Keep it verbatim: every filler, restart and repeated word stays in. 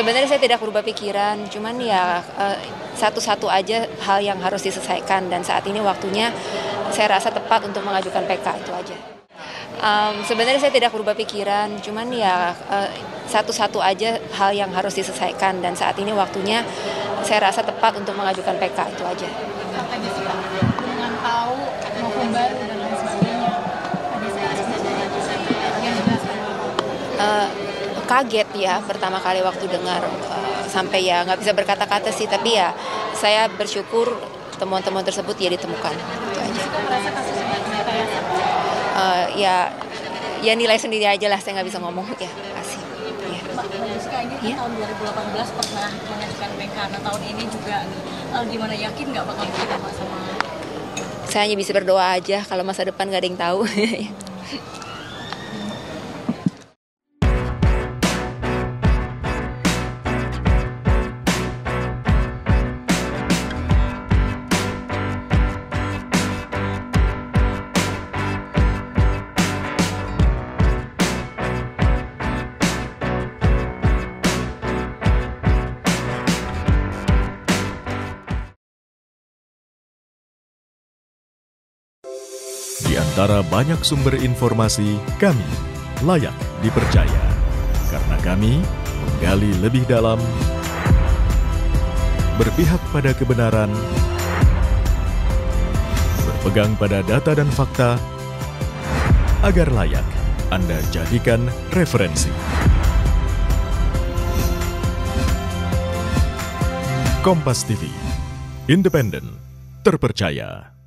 Sebenarnya saya tidak berubah pikiran, cuman ya satu-satu aja hal yang harus diselesaikan, dan saat ini waktunya saya rasa tepat untuk mengajukan P K, itu aja. Um, sebenarnya saya tidak berubah pikiran, cuman ya satu-satu aja hal yang harus diselesaikan, dan saat ini waktunya saya rasa tepat untuk mengajukan P K, itu aja. Dengan tahu maupun baru dan lain sebagainya, ada kaget ya pertama kali waktu dengar, uh, sampai ya nggak bisa berkata-kata sih, tapi ya saya bersyukur temuan-temuan tersebut ya ditemukan, itu aja. Uh, ya ya nilai sendiri aja lah, saya nggak bisa ngomong ya, kasih. Ya. Ya. Tahun dua ribu delapan belas pernah mengajukan P K, nah tahun ini juga gimana, yakin nggak bakal diterima sama? Saya hanya bisa berdoa aja, kalau masa depan nggak ada yang tahu. Di antara banyak sumber informasi, kami layak dipercaya karena kami menggali lebih dalam, berpihak pada kebenaran, berpegang pada data dan fakta, agar layak Anda jadikan referensi. Kompas T V, independen, terpercaya.